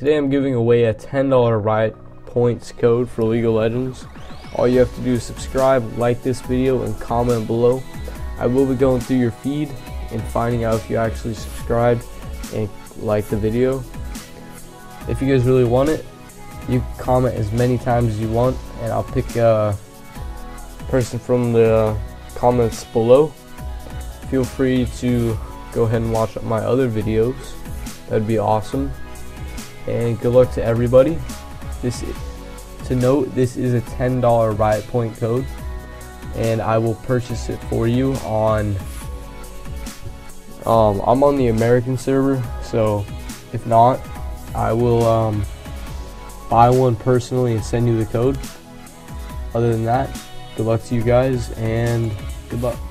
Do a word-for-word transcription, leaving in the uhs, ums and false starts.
Today I'm giving away a ten dollar Riot Points code for League of Legends. All you have to do is subscribe, like this video, and comment below. I will be going through your feed and finding out if you actually subscribed and like the video. If you guys really want it, you comment as many times as you want, and I'll pick a person from the comments below. Feel free to go ahead and watch my other videos. That'd be awesome. And good luck to everybody. This, to note, this is a ten dollar Riot Point code, and I will purchase it for you on. Um, I'm on the American server, so if not, I will um, buy one personally and send you the code. Other than that, good luck to you guys, and good luck.